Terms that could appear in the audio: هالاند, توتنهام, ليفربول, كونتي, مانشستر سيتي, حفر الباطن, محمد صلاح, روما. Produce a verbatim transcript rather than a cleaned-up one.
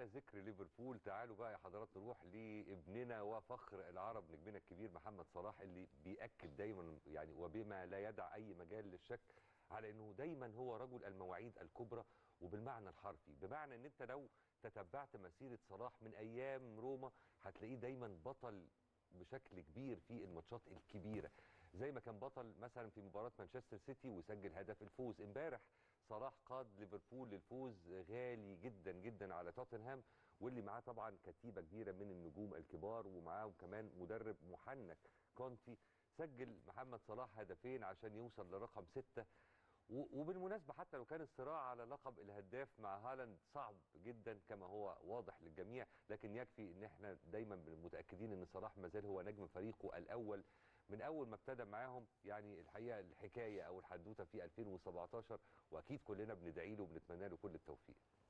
وعلى ذكر ليفربول تعالوا بقى يا حضرات نروح لابننا وفخر العرب نجمنا الكبير محمد صلاح اللي بيأكد دايما يعني وبما لا يدع أي مجال للشك على أنه دايما هو رجل المواعيد الكبرى وبالمعنى الحرفي، بمعنى أن أنت لو تتبعت مسيرة صلاح من أيام روما هتلاقيه دايما بطل بشكل كبير في الماتشات الكبيرة، زي ما كان بطل مثلا في مباراة مانشستر سيتي وسجل هدف الفوز. امبارح صلاح قاد ليفربول للفوز غالي جدا جدا على توتنهام، واللي معاه طبعا كتيبة كبيرة من النجوم الكبار ومعاهم كمان مدرب محنك كونتي. سجل محمد صلاح هدفين عشان يوصل لرقم ستة، وبالمناسبة حتى لو كان الصراع على لقب الهداف مع هالاند صعب جدا كما هو واضح للجميع، لكن يكفي ان احنا دايما متأكدين ان صلاح مازال هو نجم فريقه الاول من اول ما ابتدى معاهم. يعني الحقيقة الحكاية او الحدوتة في ألفين وسبعتاشر، واكيد كلنا بندعي له وبنتمنى له كل التوفيق.